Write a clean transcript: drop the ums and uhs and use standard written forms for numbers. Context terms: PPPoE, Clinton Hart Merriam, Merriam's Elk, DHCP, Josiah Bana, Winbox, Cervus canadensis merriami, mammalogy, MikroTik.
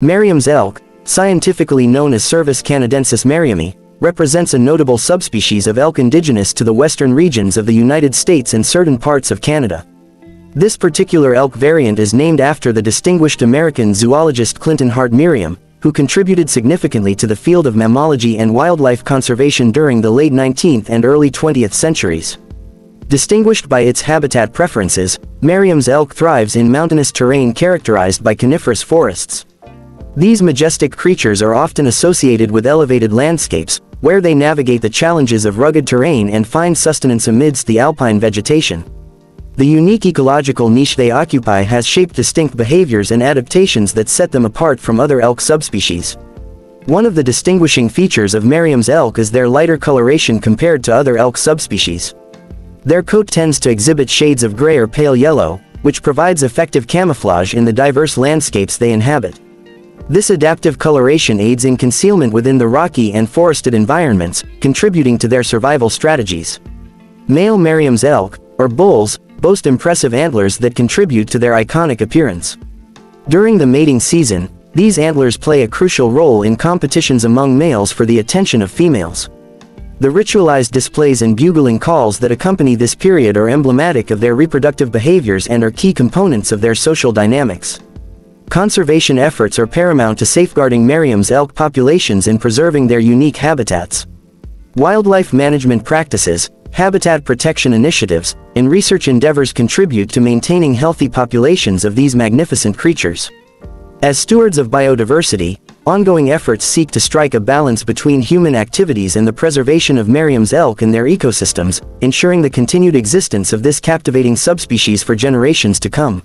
Merriam's elk, scientifically known as Cervus canadensis merriami, represents a notable subspecies of elk indigenous to the western regions of the United States and certain parts of Canada. This particular elk variant is named after the distinguished American zoologist Clinton Hart Merriam, who contributed significantly to the field of mammalogy and wildlife conservation during the late 19th and early 20th centuries. Distinguished by its habitat preferences, Merriam's elk thrives in mountainous terrain characterized by coniferous forests. These majestic creatures are often associated with elevated landscapes, where they navigate the challenges of rugged terrain and find sustenance amidst the alpine vegetation. The unique ecological niche they occupy has shaped distinct behaviors and adaptations that set them apart from other elk subspecies. One of the distinguishing features of Merriam's elk is their lighter coloration compared to other elk subspecies. Their coat tends to exhibit shades of gray or pale yellow, which provides effective camouflage in the diverse landscapes they inhabit. This adaptive coloration aids in concealment within the rocky and forested environments, contributing to their survival strategies. Male Merriam's elk, or bulls, boast impressive antlers that contribute to their iconic appearance. During the mating season, these antlers play a crucial role in competitions among males for the attention of females. The ritualized displays and bugling calls that accompany this period are emblematic of their reproductive behaviors and are key components of their social dynamics. Conservation efforts are paramount to safeguarding Merriam's elk populations and preserving their unique habitats. Wildlife management practices, habitat protection initiatives, and research endeavors contribute to maintaining healthy populations of these magnificent creatures. As stewards of biodiversity, ongoing efforts seek to strike a balance between human activities and the preservation of Merriam's elk and their ecosystems, ensuring the continued existence of this captivating subspecies for generations to come.